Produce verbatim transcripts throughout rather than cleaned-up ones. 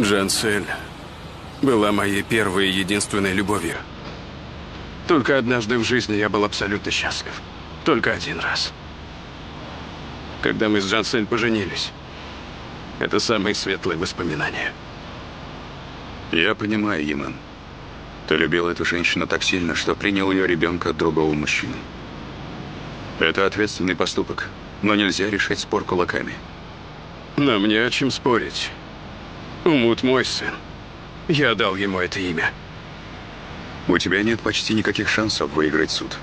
Джансель была моей первой и единственной любовью. Только однажды в жизни я был абсолютно счастлив. Только один раз. Когда мы с Джансель поженились. Это самые светлые воспоминания. Я понимаю, Иман. Ты любил эту женщину так сильно, что принял ее ребенка от другого мужчины. Это ответственный поступок, но нельзя решать спор кулаками. Нам не о чем спорить. Умут мой сын. Я дал ему это имя. У тебя нет почти никаких шансов выиграть суд.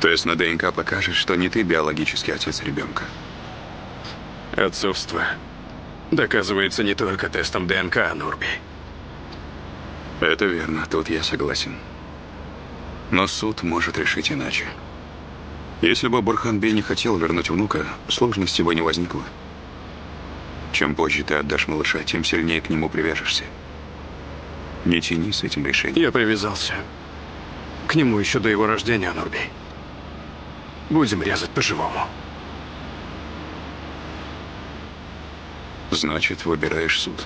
Тест на ДНК покажет, что не ты биологический отец ребенка. Отцовство доказывается не только тестом ДНК, а Нурби. Это верно, тут я согласен. Но суд может решить иначе. Если бы Бурхан Бей не хотел вернуть внука, сложности бы не возникло. Чем позже ты отдашь малыша, тем сильнее к нему привяжешься. Не тяни с этим решением. Я привязался к нему еще до его рождения, Нурби. Будем резать по-живому. Значит, выбираешь суд.